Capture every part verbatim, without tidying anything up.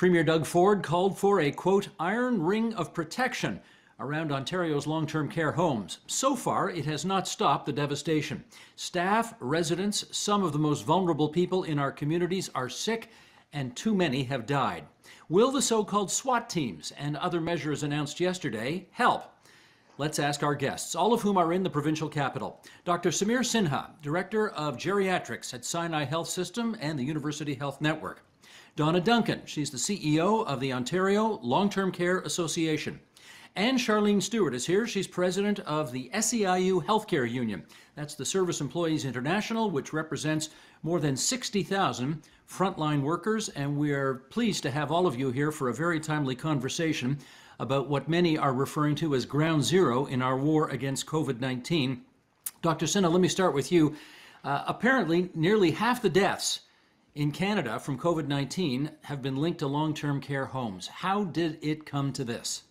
Premier Doug Ford called for a, quote, iron ring of protection around Ontario's long-term care homes. So far, it has not stopped the devastation. Staff, residents, some of the most vulnerable people in our communities are sick, and too many have died. Will the so-called SWAT teams and other measures announced yesterday help? Let's ask our guests, all of whom are in the provincial capital. Doctor Samir Sinha, Director of Geriatrics at Sinai Health System and the University Health Network. Donna Duncan, she's the C E O of the Ontario Long-Term Care Association. And Charlene Stewart is here. She's president of the S E I U Healthcare Union. That's the Service Employees International, which represents more than sixty thousand frontline workers. And we are pleased to have all of you here for a very timely conversation about what many are referring to as ground zero in our war against COVID nineteen. Doctor Sinha, let me start with you. Uh, apparently, nearly half the deaths in Canada from COVID nineteen have been linked to long-term care homes. How did it come to this?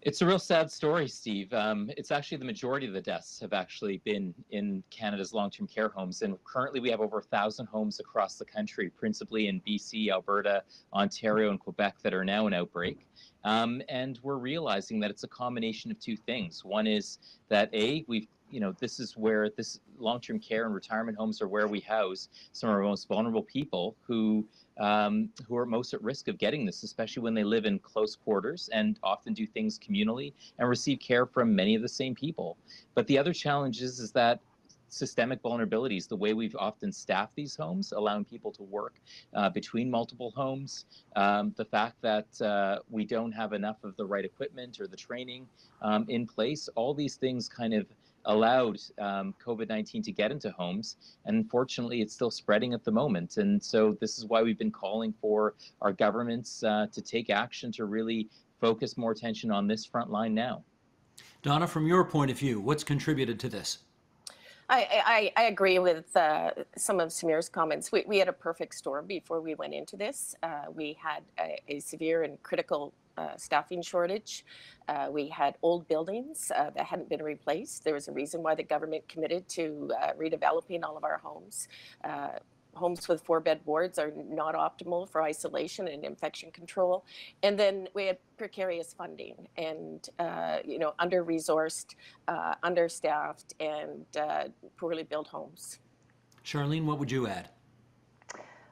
It's a real sad story, Steve. Um, it's actually the majority of the deaths have actually been in Canada's long-term care homes. And currently we have over one thousand homes across the country, principally in B C, Alberta, Ontario, and Quebec that are now in outbreak. Um, and we're realizing that it's a combination of two things. One is that, A, we've you know, this is where this long-term care and retirement homes are where we house some of our most vulnerable people who um, who are most at risk of getting this, especially when they live in close quarters and often do things communally and receive care from many of the same people. But the other challenge is, is that systemic vulnerabilities, the way we've often staffed these homes, allowing people to work uh, between multiple homes, um, the fact that uh, we don't have enough of the right equipment or the training um, in place, all these things kind of allowed um, COVID nineteen to get into homes, and unfortunately it's still spreading at the moment. And so this is why we've been calling for our governments uh, to take action to really focus more attention on this front line now. Donna, from your point of view, what's contributed to this? I, I, I agree with uh, some of Samir's comments. We, we had a perfect storm before we went into this. Uh, we had a, a severe and critical Uh, staffing shortage. Uh, we had old buildings uh, that hadn't been replaced. There was a reason why the government committed to uh, redeveloping all of our homes. Uh, homes with four-bed wards are not optimal for isolation and infection control. And then we had precarious funding and, uh, you know, under-resourced, uh, understaffed, and uh, poorly built homes. Charlene, what would you add?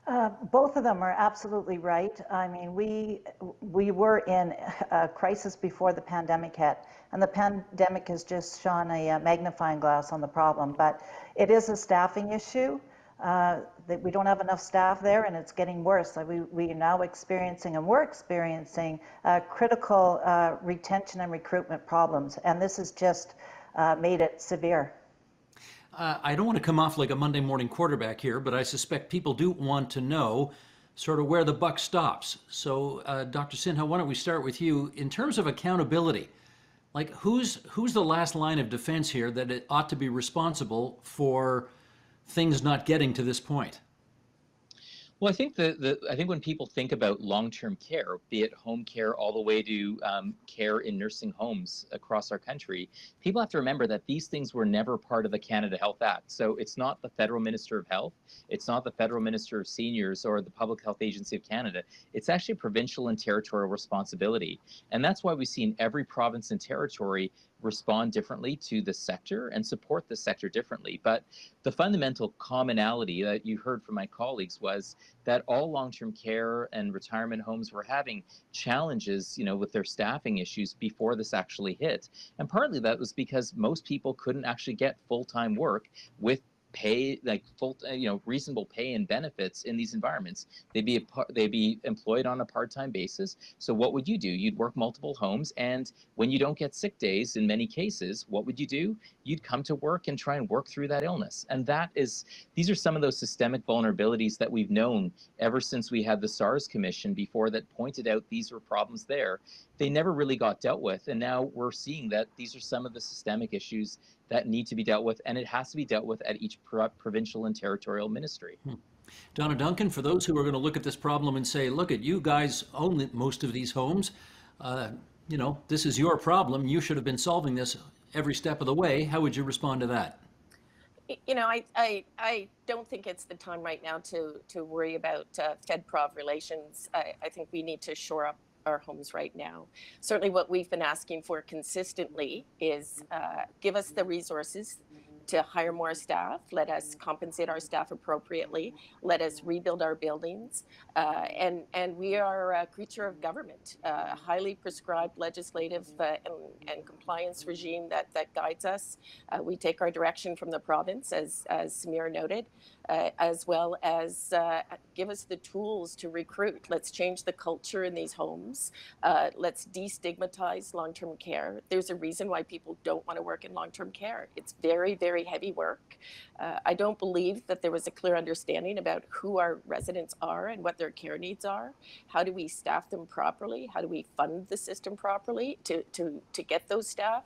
Uh, both of them are absolutely right. I mean, we we were in a crisis before the pandemic hit, and the pandemic has just shone a magnifying glass on the problem. But it is a staffing issue, uh, that we don't have enough staff there, and it's getting worse. So we, we are now experiencing, and we're experiencing, uh, critical uh, retention and recruitment problems, and this has just uh, made it severe. Uh, I don't want to come off like a Monday morning quarterback here, but I suspect people do want to know sort of where the buck stops. So, uh, Doctor Sinha, why don't we start with you? In terms of accountability, like who's who's the last line of defense here that it ought to be responsible for things not getting to this point? Well, I think the, the I think when people think about long-term care, be it home care all the way to um, care in nursing homes across our country, people have to remember that these things were never part of the Canada Health Act. So it's not the federal minister of health, it's not the federal minister of seniors or the Public Health Agency of Canada. It's actually provincial and territorial responsibility, and that's why we see in every province and territory respond differently to the sector and support the sector differently. But the fundamental commonality that you heard from my colleagues was that all long-term care and retirement homes were having challenges, you know, with their staffing issues before this actually hit. And partly that was because most people couldn't actually get full-time work with pay, like full, you know, reasonable pay and benefits in these environments. They'd be a, they'd be employed on a part-time basis. So what would you do? You'd work multiple homes, and when you don't get sick days, in many cases, what would you do? You'd come to work and try and work through that illness. And that is, these are some of those systemic vulnerabilities that we've known ever since we had the SARS Commission before that pointed out these were problems there. They never really got dealt with, and now we're seeing that these are some of the systemic issues that need to be dealt with, and it has to be dealt with at each pro provincial and territorial ministry. Hmm. Donna Duncan, for those who are going to look at this problem and say, look, at you guys own most of these homes, uh, you know, this is your problem, you should have been solving this every step of the way, how would you respond to that? you know, I, I, I don't think it's the time right now to, to worry about uh, Fed-Prov relations. I, I think we need to shore up our homes right now. Certainly what we've been asking for consistently is uh, give us the resources to hire more staff, let us compensate our staff appropriately, let us rebuild our buildings. Uh, and, and we are a creature of government, a highly prescribed legislative uh, and, and compliance regime that, that guides us. Uh, we take our direction from the province, as, as Samir noted, uh, as well as uh, give us the tools to recruit. Let's change the culture in these homes. Uh, let's destigmatize long-term care. There's a reason why people don't want to work in long-term care. It's very, very heavy work. Uh, I don't believe that there was a clear understanding about who our residents are and what their care needs are. How do we staff them properly? How do we fund the system properly to, to, to get those staff?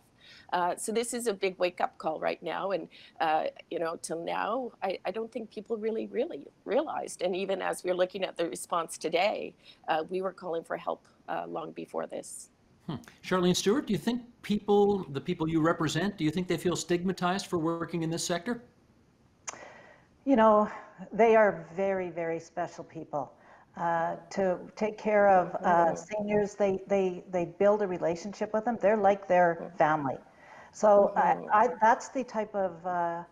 Uh, so this is a big wake-up call right now. And, uh, you know, till now, I, I don't think people really, really realized. And even as we're looking at the response today, uh, we were calling for help uh, long before this. Hmm. Charlene Stewart, do you think people, the people you represent, do you think they feel stigmatized for working in this sector? You know, they are very, very special people. Uh, to take care of uh, seniors, they, they, they build a relationship with them. They're like their family. So I, I, that's the type of uh,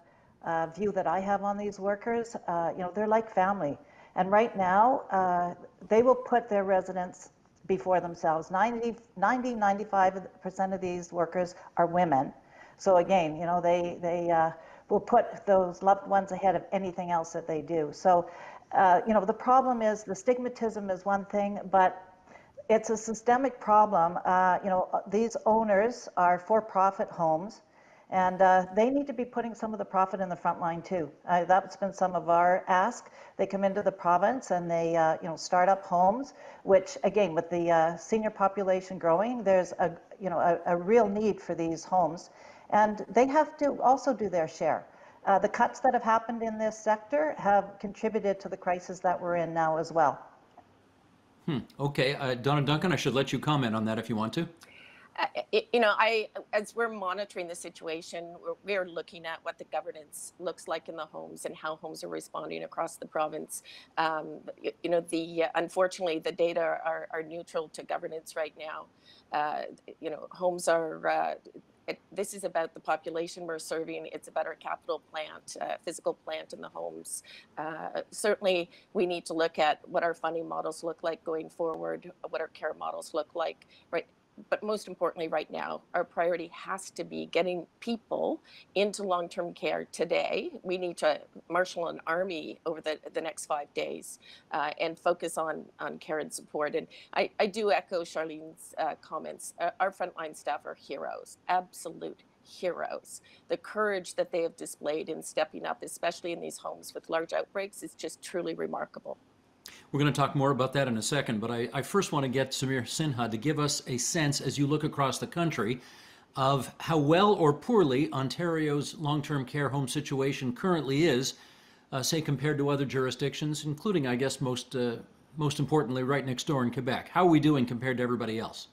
uh, view that I have on these workers. Uh, you know, they're like family. And right now, uh, they will put their residents before themselves. ninety, ninety, ninety-five percent of these workers are women. So again, you know, they, they uh, will put those loved ones ahead of anything else that they do. So, uh, you know, the problem is the stigmatism is one thing, but it's a systemic problem. Uh, you know, these owners are for-profit homes, and uh, they need to be putting some of the profit in the front line too. Uh, that's been some of our ask. They come into the province and they uh, you know, start up homes, which again, with the uh, senior population growing, there's a, you know, a, a real need for these homes. And they have to also do their share. Uh, the cuts that have happened in this sector have contributed to the crisis that we're in now as well. Hmm. Okay, uh, Donna Duncan, I should let you comment on that if you want to. Uh, it, you know, I, as we're monitoring the situation, we're, we're looking at what the governance looks like in the homes and how homes are responding across the province. Um, you, you know, the uh, unfortunately, the data are, are neutral to governance right now. Uh, you know, homes are, uh, it, this is about the population we're serving. It's about our capital plant, uh, physical plant in the homes. Uh, certainly, we need to look at what our funding models look like going forward, what our care models look like, right? But most importantly right now, our priority has to be getting people into long-term care today. We need to marshal an army over the, the next five days uh, and focus on, on care and support. And I, I do echo Charlene's uh, comments. Uh, our frontline staff are heroes, absolute heroes. The courage that they have displayed in stepping up, especially in these homes with large outbreaks, is just truly remarkable. We're going to talk more about that in a second, but I, I first want to get Samir Sinha to give us a sense, as you look across the country, of how well or poorly Ontario's long-term care home situation currently is, uh, say, compared to other jurisdictions, including, I guess, most, uh, most importantly, right next door in Quebec. How are we doing compared to everybody else?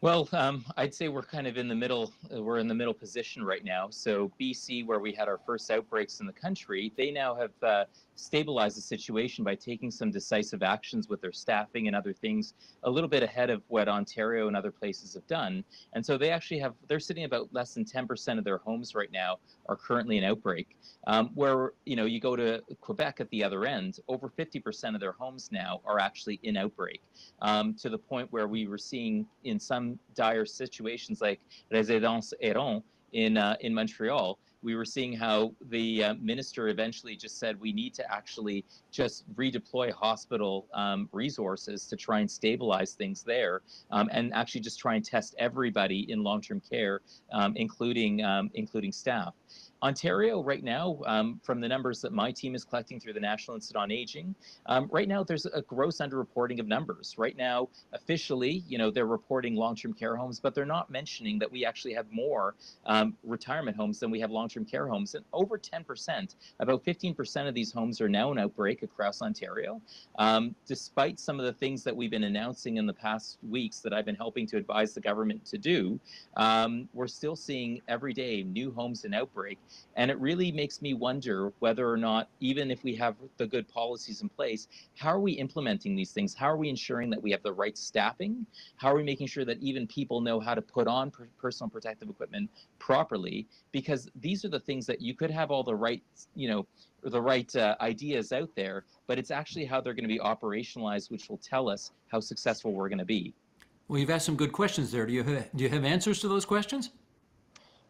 Well, um, I'd say we're kind of in the middle. We're in the middle position right now. So B C, where we had our first outbreaks in the country, they now have uh, stabilized the situation by taking some decisive actions with their staffing and other things a little bit ahead of what Ontario and other places have done. And so they actually have, they're sitting about less than ten percent of their homes right now are currently in outbreak. Um, where, you know, you go to Quebec at the other end, over fifty percent of their homes now are actually in outbreak, um, to the point where we were seeing in some dire situations like Residence Eron in, uh, in Montreal, we were seeing how the uh, minister eventually just said, we need to actually just redeploy hospital um, resources to try and stabilize things there, um, and actually just try and test everybody in long-term care, um, including, um, including staff. Ontario right now, um, from the numbers that my team is collecting through the National Institute on Aging, um, right now there's a gross underreporting of numbers. Right now, officially, you know, they're reporting long-term care homes, but they're not mentioning that we actually have more um, retirement homes than we have long-term care homes. And over ten percent, about fifteen percent of these homes are now in outbreak across Ontario. Um, despite some of the things that we've been announcing in the past weeks that I've been helping to advise the government to do, um, we're still seeing every day new homes in outbreak. And it really makes me wonder whether or not, even if we have the good policies in place, how are we implementing these things? How are we ensuring that we have the right staffing? How are we making sure that even people know how to put on per personal protective equipment properly? Because these are the things that you could have all the right, you know, the right uh, ideas out there, but it's actually how they're going to be operationalized, which will tell us how successful we're going to be. Well, you've asked some good questions there. Do you have, do you have answers to those questions?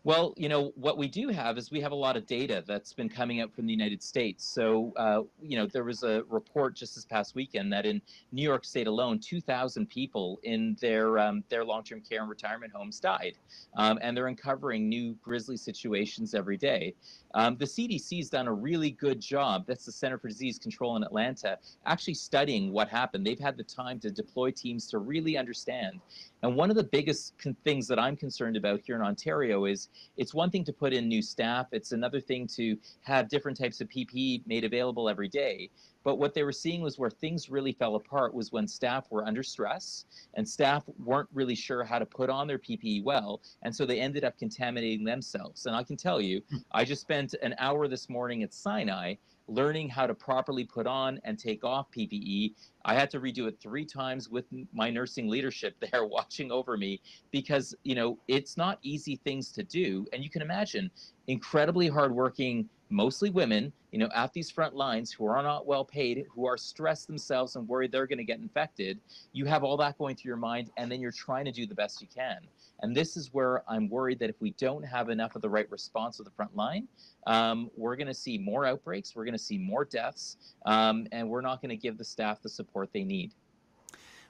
Well, you know, what we do have is we have a lot of data that's been coming out from the United States. So, uh, you know, there was a report just this past weekend that in New York State alone, two thousand people in their um, their long-term care and retirement homes died. Um, and they're uncovering new grisly situations every day. Um, the C D C's done a really good job. That's the Center for Disease Control in Atlanta, actually studying what happened. They've had the time to deploy teams to really understand. And one of the biggest things that I'm concerned about here in Ontario is it's one thing to put in new staff. It's another thing to have different types of P P E made available every day. But what they were seeing was where things really fell apart was when staff were under stress and staff weren't really sure how to put on their P P E well. And so they ended up contaminating themselves. And I can tell you, I just spent an hour this morning at Sinai learning how to properly put on and take off P P E. I had to redo it three times with my nursing leadership there watching over me because, you know, it's not easy things to do. And you can imagine incredibly hardworking, mostly women, you know, at these front lines who are not well paid, who are stressed themselves and worried they're going to get infected. You have all that going through your mind, and then you're trying to do the best you can. And this is where I'm worried that if we don't have enough of the right response at the front line, um, we're going to see more outbreaks, we're going to see more deaths, um, and we're not going to give the staff the support they need.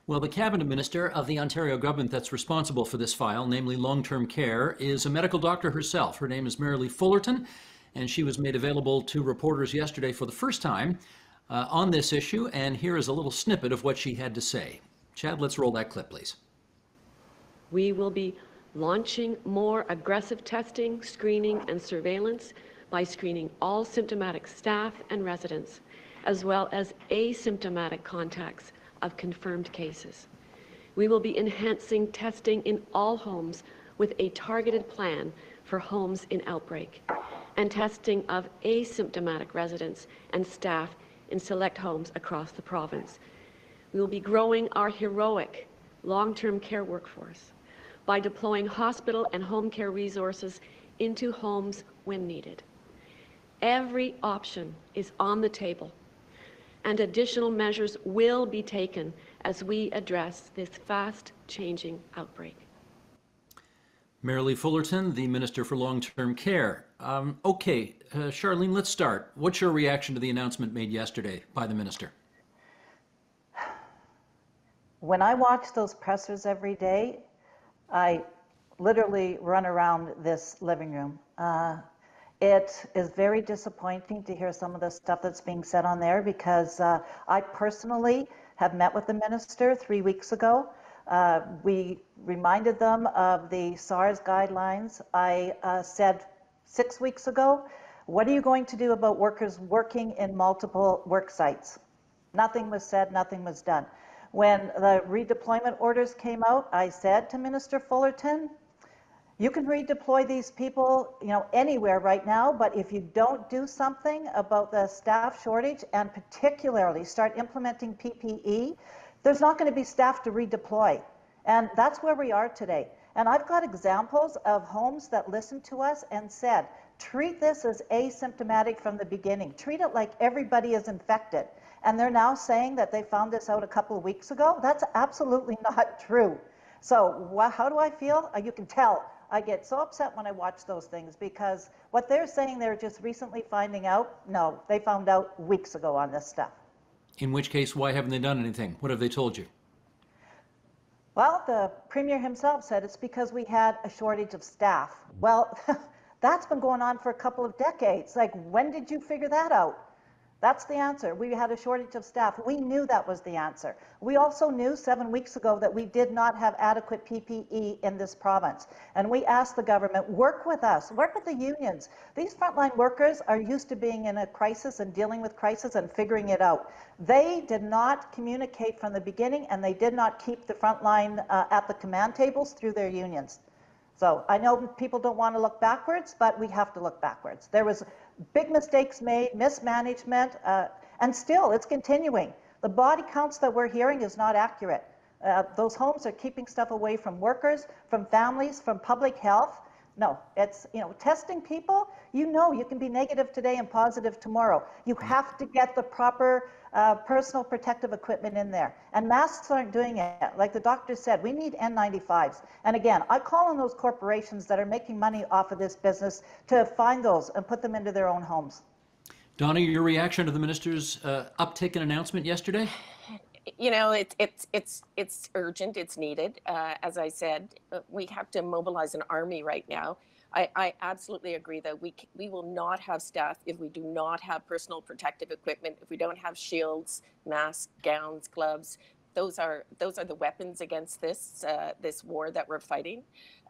Well, the cabinet minister of the Ontario government that's responsible for this file, namely long-term care, is a medical doctor herself. Her name is Merrilee Fullerton, and she was made available to reporters yesterday for the first time uh, on this issue, and here is a little snippet of what she had to say. Chad, let's roll that clip, please. We will be launching more aggressive testing, screening, and surveillance by screening all symptomatic staff and residents, as well as asymptomatic contacts of confirmed cases. We will be enhancing testing in all homes with a targeted plan for homes in outbreak, and testing of asymptomatic residents and staff in select homes across the province. We will be growing our heroic long-term care workforce by deploying hospital and home care resources into homes when needed. Every option is on the table, and additional measures will be taken as we address this fast-changing outbreak. Merrilee Fullerton, the Minister for Long-Term Care. Um, okay, uh, Charlene, let's start. What's your reaction to the announcement made yesterday by the Minister? When I watch those pressers every day, I literally run around this living room. Uh, it is very disappointing to hear some of the stuff that's being said on there because uh, I personally have met with the Minister three weeks ago. Uh, we reminded them of the SARS guidelines. I uh, said six weeks ago, what are you going to do about workers working in multiple work sites? Nothing was said, nothing was done. When the redeployment orders came out, I said to Minister Fullerton, you can redeploy these people, you know, anywhere right now, but if you don't do something about the staff shortage and particularly start implementing P P E, there's not going to be staff to redeploy. And that's where we are today. And I've got examples of homes that listened to us and said, treat this as asymptomatic from the beginning. Treat it like everybody is infected. And they're now saying that they found this out a couple of weeks ago. That's absolutely not true. So how do I feel? You can tell. I get so upset when I watch those things because what they're saying they're just recently finding out, no, they found out weeks ago on this stuff. In which case, why haven't they done anything? What have they told you? Well, the Premier himself said it's because we had a shortage of staff. Well, that's been going on for a couple of decades. Like, when did you figure that out? That's the answer. We had a shortage of staff. We knew that was the answer. We also knew seven weeks ago that we did not have adequate P P E in this province. And we asked the government, work with us, work with the unions. These frontline workers are used to being in a crisis and dealing with crisis and figuring it out. They did not communicate from the beginning, and they did not keep the frontline uh, at the command tables through their unions. So I know people don't want to look backwards, but we have to look backwards. There was big mistakes made, mismanagement, uh, and still it's continuing. The body counts that we're hearing is not accurate. Uh, those homes are keeping stuff away from workers, from families, from public health. No, it's, you know, testing people, you know, you can be negative today and positive tomorrow. You have to get the proper uh, personal protective equipment in there. And masks aren't doing it. Like the doctor said, we need N ninety-fives. And again, I call on those corporations that are making money off of this business to find those and put them into their own homes. Donna, your reaction to the minister's uh, uptick and announcement yesterday? You know, it's it's it's it's urgent. It's needed. Uh, as I said, we have to mobilize an army right now. I, I absolutely agree that we we will not have staff if we do not have personal protective equipment. If we don't have shields, masks, gowns, gloves, those are those are the weapons against this uh, this war that we're fighting.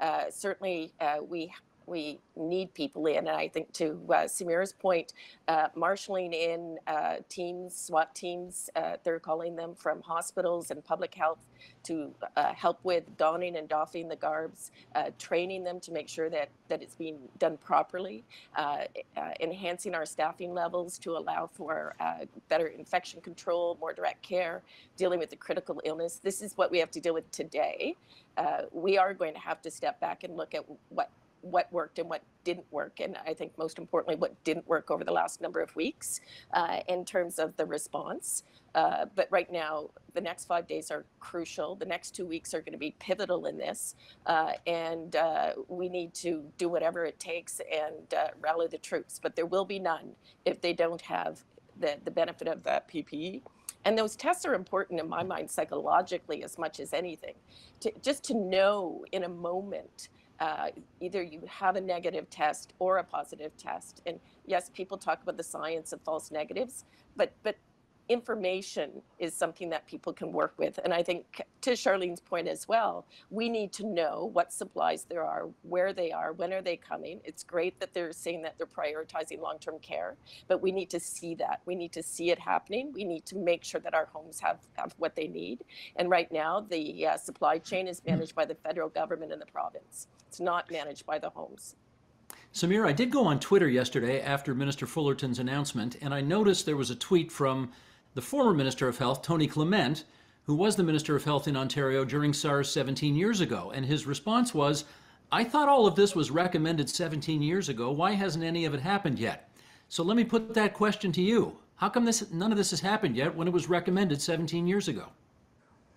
Uh, certainly, uh, we. We need people in, and I think to uh, Samira's point, uh, marshalling in uh, teams, SWAT teams, uh, they're calling them, from hospitals and public health to uh, help with donning and doffing the garbs, uh, training them to make sure that, that it's being done properly, uh, uh, enhancing our staffing levels to allow for uh, better infection control, more direct care, dealing with the critical illness. This is what we have to deal with today. Uh, we are going to have to step back and look at what what worked and what didn't work, and I think most importantly what didn't work over the last number of weeks uh, in terms of the response. Uh, but right now the next five days are crucial. The next two weeks are going to be pivotal in this, uh, and uh, we need to do whatever it takes and uh, rally the troops, but there will be none if they don't have the, the benefit of the P P E. And those tests are important in my mind psychologically as much as anything. To, just to know in a moment Uh, either you have a negative test or a positive test. And yes, people talk about the science of false negatives, but but information is something that people can work with. And I think to Charlene's point as well, we need to know what supplies there are, where they are, when are they coming. It's great that they're saying that they're prioritizing long-term care, but we need to see that. We need to see it happening. We need to make sure that our homes have, have what they need. And right now, the uh, supply chain is managed by the federal government and the province. It's not managed by the homes. Samir, I did go on Twitter yesterday after Minister Fullerton's announcement, and I noticed there was a tweet from the former Minister of Health, Tony Clement, who was the Minister of Health in Ontario during SARS seventeen years ago. And his response was, I thought all of this was recommended seventeen years ago. Why hasn't any of it happened yet? So let me put that question to you. How come this, none of this has happened yet when it was recommended seventeen years ago?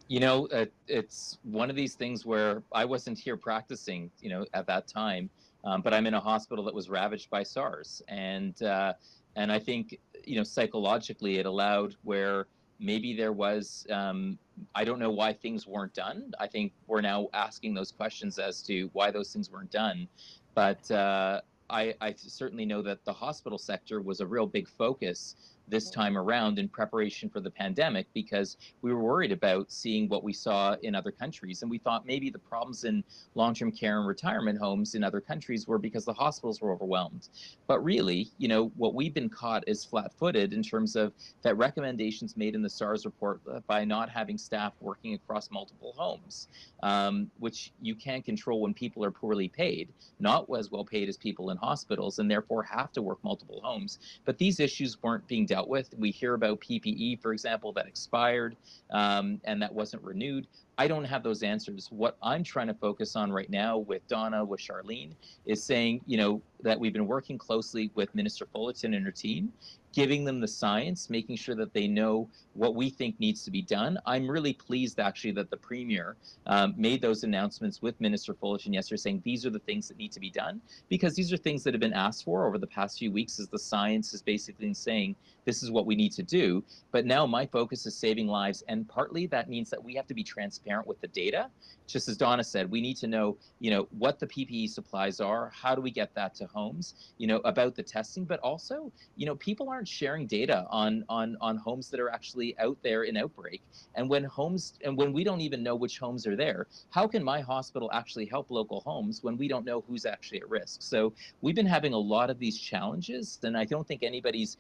You know, uh, it's one of these things where I wasn't here practicing, you know, at that time, um, but I'm in a hospital that was ravaged by SARS. And, uh, and I think, you know, psychologically it allowed where maybe there was, um, I don't know why things weren't done. I think we're now asking those questions as to why those things weren't done. But uh, I, I certainly know that the hospital sector was a real big focus this time around in preparation for the pandemic, because we were worried about seeing what we saw in other countries. And we thought maybe the problems in long-term care and retirement homes in other countries were because the hospitals were overwhelmed. But really, you know, what we've been caught is flat-footed in terms of that recommendations made in the SARS report by not having staff working across multiple homes, um, which you can't control when people are poorly paid, not as well paid as people in hospitals, and therefore have to work multiple homes. But these issues weren't being dealt with. We hear about P P E, for example, that expired um, and that wasn't renewed. I don't have those answers. What I'm trying to focus on right now with Donna, with Charlene, is saying, you know, that we've been working closely with Minister Fullerton and her team, giving them the science, making sure that they know what we think needs to be done. I'm really pleased, actually, that the Premier um, made those announcements with Minister Fullerton yesterday, saying these are the things that need to be done, because these are things that have been asked for over the past few weeks as the science is basically saying this is what we need to do. But now my focus is saving lives, and partly that means that we have to be transparent with the data. Just as Donna said, we need to know, you know, what the P P E supplies are, how do we get that to homes, you know, about the testing, but also, you know, people aren't sharing data on on on homes that are actually out there in outbreak. And when homes, and when we don't even know which homes are there, how can my hospital actually help local homes when we don't know who's actually at risk? So we've been having a lot of these challenges, and I don't think anybody's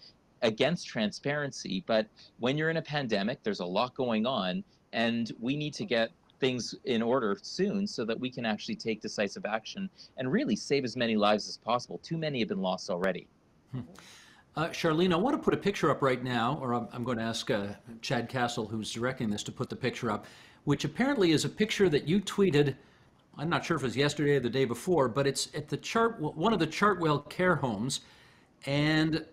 against transparency, but when you're in a pandemic, there's a lot going on, and we need to get things in order soon so that we can actually take decisive action and really save as many lives as possible. Too many have been lost already. Hmm. Uh, Charlene, I want to put a picture up right now, or I'm, I'm going to ask uh, Chad Castle, who's directing this, to put the picture up, which apparently is a picture that you tweeted. I'm not sure if it was yesterday or the day before, but it's at the chart, one of the Chartwell care homes, and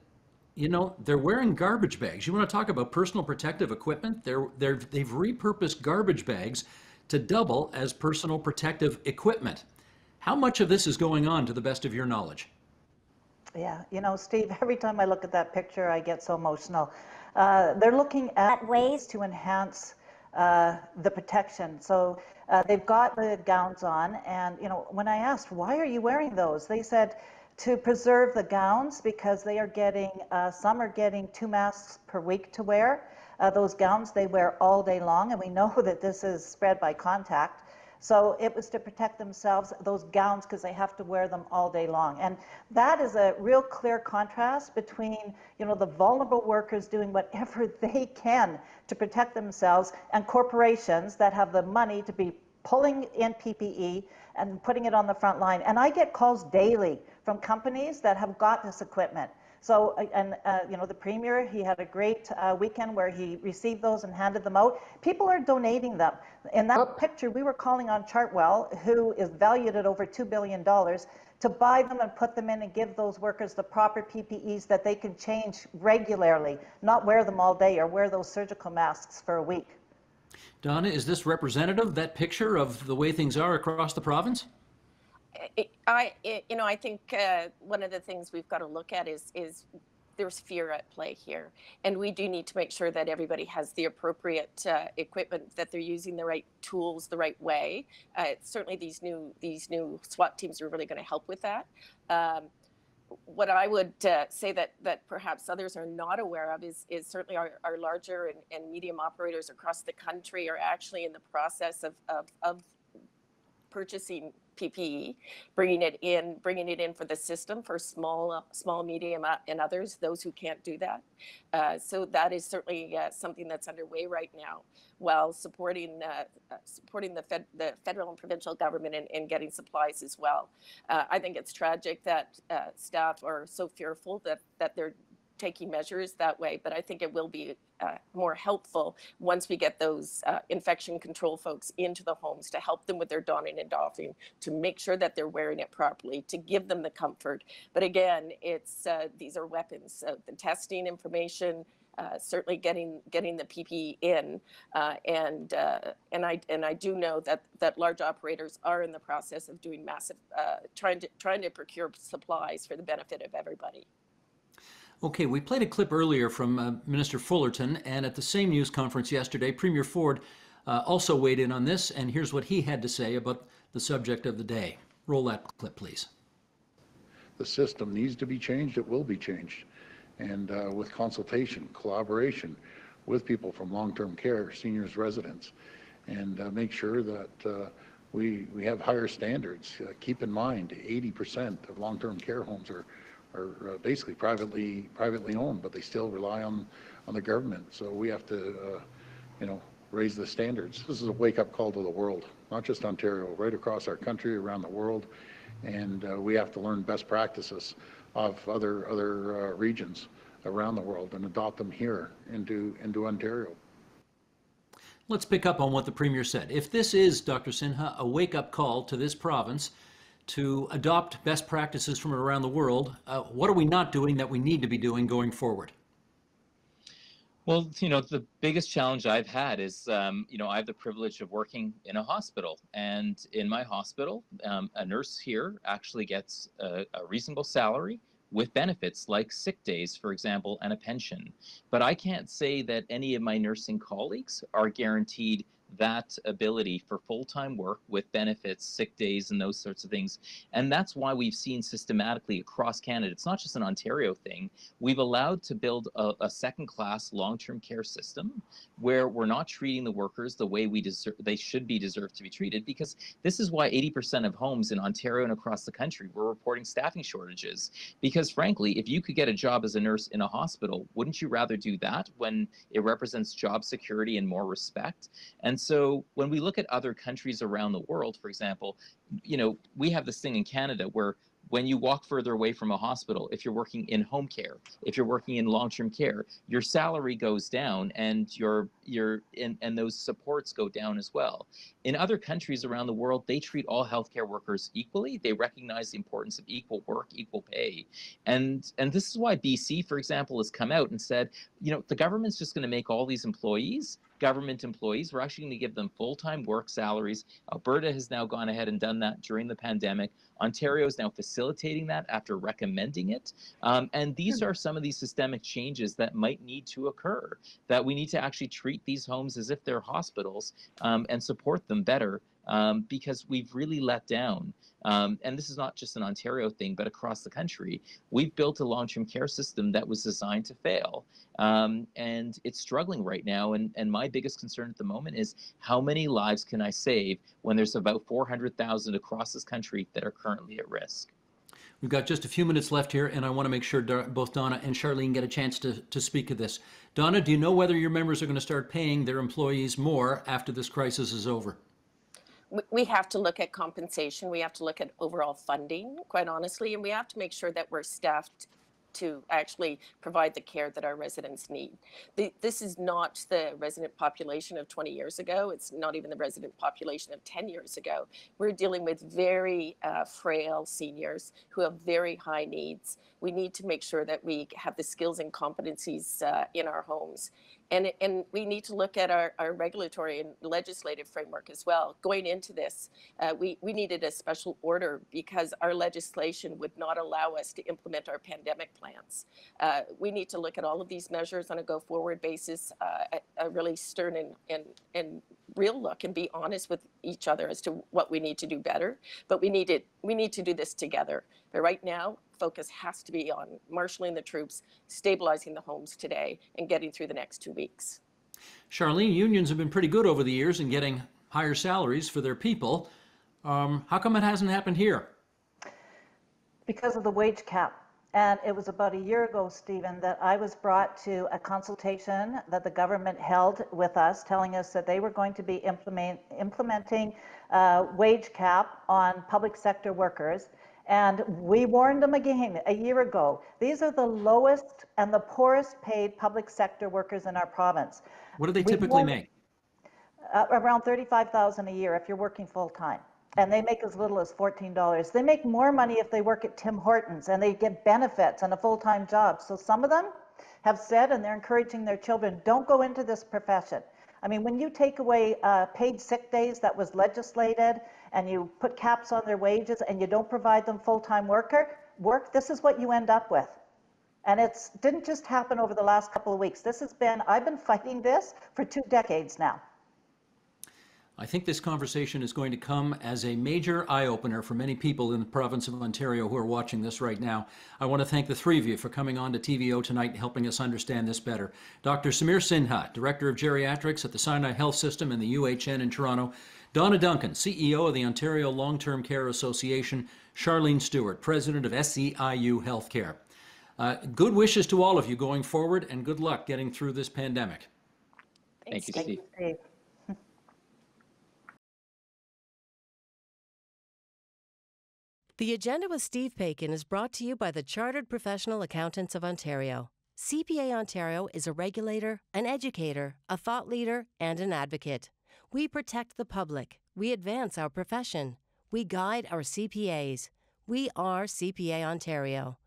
you know, they're wearing garbage bags. You want to talk about personal protective equipment? They're, they're, they've repurposed garbage bags to double as personal protective equipment. How much of this is going on, to the best of your knowledge? Yeah, you know, Steve, every time I look at that picture, I get so emotional. Uh, they're looking at ways to enhance uh, the protection. So uh, they've got the gowns on, and, you know, when I asked, why are you wearing those? They said to preserve the gowns, because they are getting, uh, some are getting two masks per week to wear. Uh, those gowns they wear all day long, and we know that this is spread by contact. So it was to protect themselves, those gowns, because they have to wear them all day long. And that is a real clear contrast between, you know, the vulnerable workers doing whatever they can to protect themselves, and corporations that have the money to be pulling in P P E and putting it on the front line. And I get calls daily from companies that have got this equipment. So, and uh, you know, the Premier, he had a great uh, weekend where he received those and handed them out. People are donating them. In that picture, we were calling on Chartwell, who is valued at over two billion dollars, to buy them and put them in and give those workers the proper P P Es that they can change regularly, not wear them all day or wear those surgical masks for a week. Donna, is this representative, that picture, of the way things are across the province? I, you know, I think uh, one of the things we've got to look at is, is there's fear at play here. And we do need to make sure that everybody has the appropriate uh, equipment, that they're using the right tools the right way. Uh, certainly these new, these new SWAT teams are really going to help with that. Um, what I would uh, say that, that perhaps others are not aware of is, is certainly our, our larger and, and medium operators across the country are actually in the process of, of, of purchasing P P E, bringing it in, bringing it in for the system for small, small, medium, and others, those who can't do that. Uh, so that is certainly uh, something that's underway right now, while supporting uh, supporting the, fed, the federal and provincial government in, in getting supplies as well. Uh, I think it's tragic that uh, staff are so fearful that that they're taking measures that way, but I think it will be uh, more helpful once we get those uh, infection control folks into the homes to help them with their donning and doffing, to make sure that they're wearing it properly, to give them the comfort. But again, it's uh, these are weapons. Uh, the testing information, Uh, certainly getting getting the P P E in, uh, and uh, and I and I do know that that large operators are in the process of doing massive uh, trying to trying to procure supplies for the benefit of everybody. Okay, we played a clip earlier from uh, Minister Fullerton, and at the same news conference yesterday, Premier Ford uh, also weighed in on this, and here's what he had to say about the subject of the day. Roll that clip, please. The system needs to be changed. It will be changed. And uh, with consultation, collaboration with people from long-term care, seniors, residents, and uh, make sure that uh, we, we have higher standards. Uh, keep in mind, eighty percent of long-term care homes are are uh, basically privately privately owned, but they still rely on on the government. So we have to, uh, you know, raise the standards. This is a wake-up call to the world, not just Ontario, right across our country, around the world, and uh, we have to learn best practices of other other uh, regions around the world and adopt them here into into Ontario. Let's pick up on what the Premier said. If this is, Doctor Sinha, a wake-up call to this province to adopt best practices from around the world, uh, what are we not doing that we need to be doing going forward? Well, you know, the biggest challenge I've had is, um, you know, I have the privilege of working in a hospital. And in my hospital, um, a nurse here actually gets a, a reasonable salary with benefits like sick days, for example, and a pension. But I can't say that any of my nursing colleagues are guaranteed that ability for full-time work with benefits, sick days, and those sorts of things. And that's why we've seen systematically across Canada, it's not just an Ontario thing, we've allowed to build a, a second-class long-term care system where we're not treating the workers the way we deserve, they should be deserved to be treated, because this is why eighty percent of homes in Ontario and across the country were reporting staffing shortages. Because frankly, if you could get a job as a nurse in a hospital, wouldn't you rather do that when it represents job security and more respect? And And so when we look at other countries around the world, for example, you know, we have this thing in Canada where when you walk further away from a hospital, if you're working in home care, if you're working in long-term care, your salary goes down and your your and, and those supports go down as well. In other countries around the world, they treat all healthcare workers equally. They recognize the importance of equal work, equal pay. And and this is why B C, for example, has come out and said, you know, the government's just going to make all these employees government employees. We're actually going to give them full-time work salaries. Alberta has now gone ahead and done that during the pandemic. Ontario is now facilitating that after recommending it. Um, and these are some of these systemic changes that might need to occur, that we need to actually treat these homes as if they're hospitals um, and support them better um, because we've really let down. Um, and this is not just an Ontario thing, but across the country, we've built a long-term care system that was designed to fail. Um, and it's struggling right now. And, and my biggest concern at the moment is how many lives can I save when there's about four hundred thousand across this country that are currently at risk? We've got just a few minutes left here, and I want to make sure both Donna and Charlene get a chance to, to speak of this. Donna, do you know whether your members are going to start paying their employees more after this crisis is over? We have to look at compensation. We have to look at overall funding, quite honestly, and we have to make sure that we're staffed to actually provide the care that our residents need. The, this is not the resident population of twenty years ago. It's not even the resident population of ten years ago. We're dealing with very uh, frail seniors who have very high needs. We need to make sure that we have the skills and competencies uh, in our homes. And, and we need to look at our, our regulatory and legislative framework as well. Going into this, uh, we, we needed a special order because our legislation would not allow us to implement our pandemic plans. Uh, we need to look at all of these measures on a go-forward basis, uh, a, a really stern and, and, and real look, and be honest with each other as to what we need to do better. But we need, it, we need to do this together. But right now, focus has to be on marshalling the troops, stabilizing the homes today, and getting through the next two weeks. Charlene, unions have been pretty good over the years in getting higher salaries for their people. Um, how come it hasn't happened here? Because of the wage cap. And it was about a year ago, Stephen, that I was brought to a consultation that the government held with us, telling us that they were going to be implement, implementing a wage cap on public sector workers. And we warned them again a year ago. These are the lowest and the poorest paid public sector workers in our province. What do they we typically make? Uh, around thirty-five thousand dollars a year if you're working full time. And they make as little as fourteen dollars. They make more money if they work at Tim Hortons and they get benefits and a full-time job. So some of them have said, and they're encouraging their children, don't go into this profession. I mean, when you take away uh, paid sick days that was legislated, and you put caps on their wages, and you don't provide them full-time worker work, this is what you end up with. And it didn't just happen over the last couple of weeks. This has been, I've been fighting this for two decades now. I think this conversation is going to come as a major eye-opener for many people in the province of Ontario who are watching this right now. I want to thank the three of you for coming on to T V O tonight and helping us understand this better. Doctor Samir Sinha, Director of Geriatrics at the Sinai Health System and the U H N in Toronto. Donna Duncan, C E O of the Ontario Long-Term Care Association. Charlene Stewart, President of S E I U Healthcare. Uh, good wishes to all of you going forward, and good luck getting through this pandemic. Thanks, thank you, Steve. Thank you. The Agenda with Steve Paikin is brought to you by the Chartered Professional Accountants of Ontario. C P A Ontario is a regulator, an educator, a thought leader, and an advocate. We protect the public. We advance our profession. We guide our C P As. We are C P A Ontario.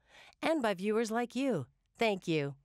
And by viewers like you. Thank you.